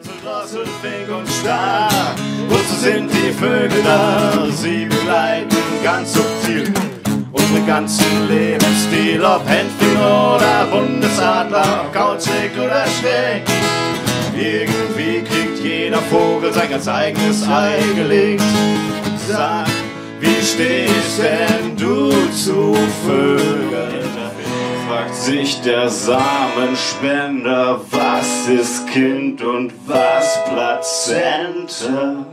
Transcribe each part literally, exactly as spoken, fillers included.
Ganze Drossel fink und stark, wozu sind die Vögel da? Sie begleiten ganz subtil unsere ganzen Lebensstil, ob Händling oder Bundesadler, kauzig oder schräg. Irgendwie kriegt jeder Vogel sein ganz eigenes Ei gelegt. Sag, wie stehst denn du zu Vögeln? Fragt sich der Samenspender, was ist Kind und was Plazenta?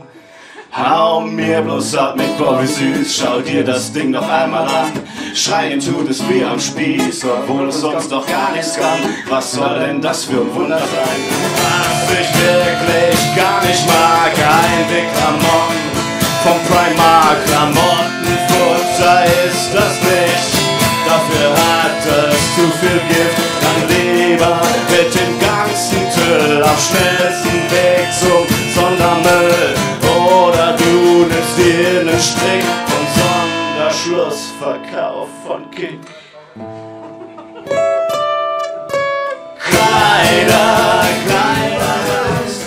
Hau mir bloß ab mit Bobby Süß, schau dir das Ding noch einmal an. Schreien tut es wie am Spieß, obwohl es sonst doch gar nichts kann. Was soll denn das für ein Wunder sein? Was ich wirklich gar nicht mag, ein Deklamon vom Primark. Klamottenfutter ist das nicht, dafür hat es zu viel Gift. Dann lieber mit dem ganzen Tüll auf schnellsten Weg zum Sondermüll, oder du nimmst dir einen Strick vom Sonderschlussverkauf von Kind. Kleider, Kleider,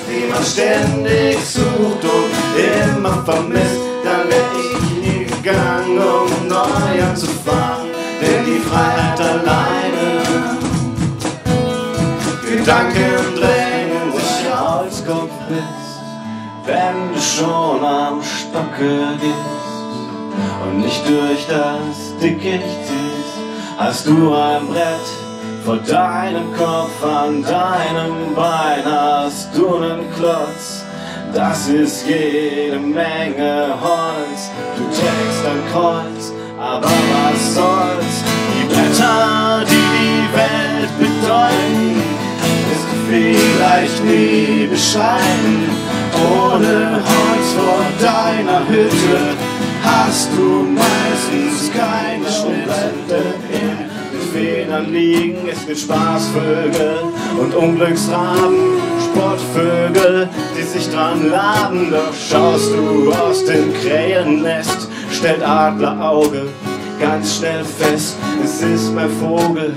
die man ständig sucht und immer vermisst, dann wär ich nie gegangen, um neu anzufangen. Denn die Freiheit alleine, Gedanken drängen sich aufs Kopf bist, wenn du schon am Stocke gehst und nicht durch das Dickicht ziehst, hast du ein Brett vor deinem Kopf, an deinem Bein hast du einen Klotz. Das ist jede Menge Holz, du trägst ein Kreuz, aber was soll's? Die Blätter, die die Welt bedeuten, ist vielleicht nie bescheiden. Ohne Holz vor deiner Hütte hast du meistens keine Schnitte. Mit Federn liegen es mit Spaßvögel und Unglücksraben, Sportvögel, die sich dran laden. Doch schaust du aus dem Krähennest, stellt Adlerauge ganz schnell fest, es ist beim Vogel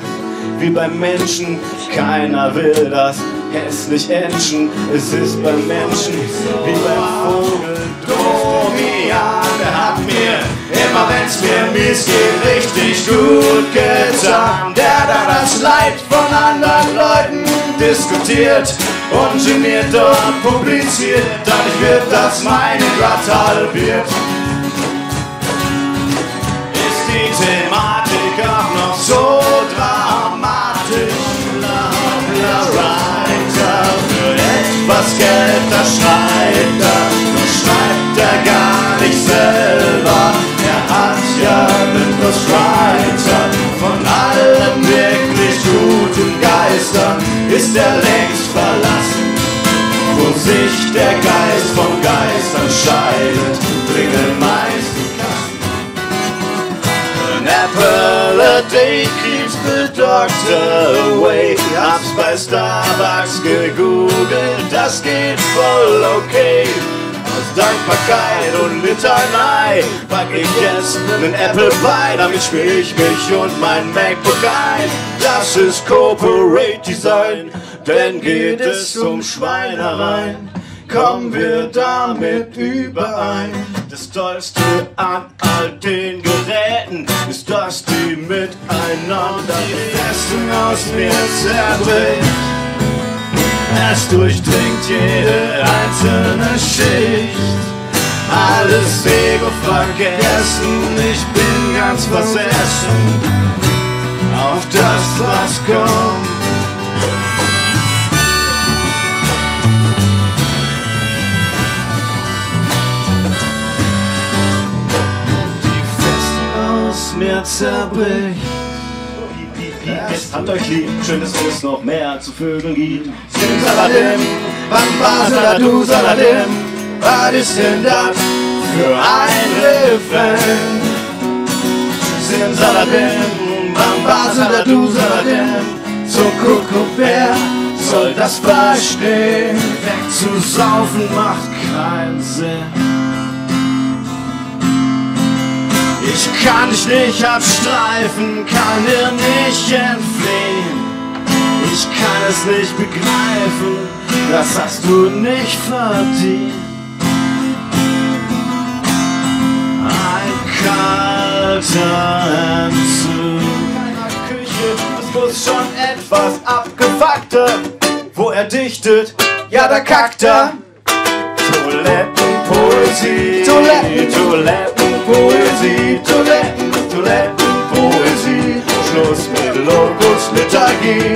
wie beim Menschen, keiner will das hässlich Entschen. Es ist beim Menschen wie beim Vogel. Domian, der hat mir immer, wenn's mir mies geht, richtig gut getan. Der da das Leid von anderen Leuten diskutiert und geniert und publiziert, dadurch wird das meine glatt halbiert. Die Thematik auch noch so dramatisch, bla bla für etwas Geld, da schreit er, doch schreibt er gar nicht selber. Er hat ja endlos Writer, von allen wirklich guten Geistern ist er längst verlassen. Wo sich der Geist vom Geist anscheidet, bringen meist Apple a day keeps the doctor away. Hab's bei Starbucks gegoogelt, das geht voll okay. Aus Dankbarkeit und Litanei pack ich jetzt nen Apple Pie, damit schmier ich mich und mein MacBook ein. Das ist Corporate Design, denn geht es um Schweinereien, kommen wir damit überein. Das Tollste an all den Geräten ist, dass die miteinander die Festung aus mir zerdreht. Es durchdringt jede einzelne Schicht, alles Ego vergessen, ich bin ganz versessen auf das, was kommt. Mir zerbricht. Es habt euch lieb, schön, dass es noch mehr zu Vögeln gibt. Simsaladim, Bambasaladim, Saladim, was ist denn das für ein Refrain? Simsaladim, Bambasaladim, Saladim, so Kuckuckbär soll das verstehen. Wegzusaufen macht keinen Sinn. Ich kann dich nicht abstreifen, kann dir nicht entfliehen. Ich kann es nicht begreifen. das hast du nicht verdient. Ein kalter Entzug. Keiner Küche, es muss schon etwas abgefuckter. Wo er dichtet, ja da kackt er. Toilettenpoesie, Toiletten, Toilettenpoesie, Toiletten, Toilettenpoesie. Schluss mit Logos Lethargie.